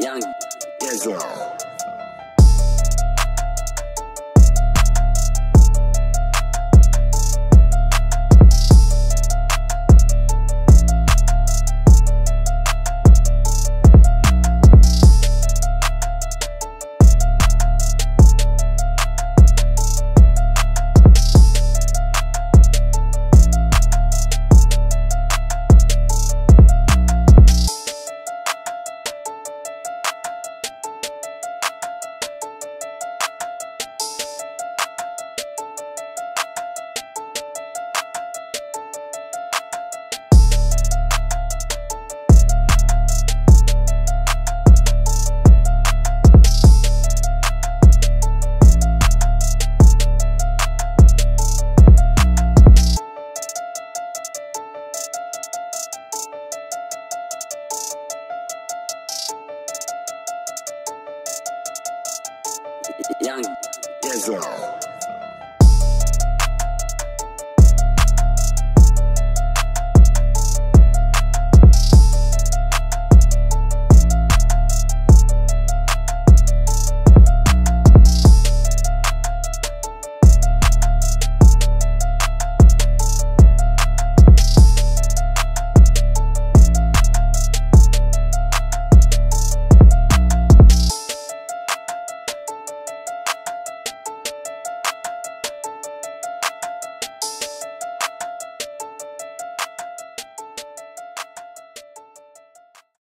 Young Dizzle. Young Dizzle.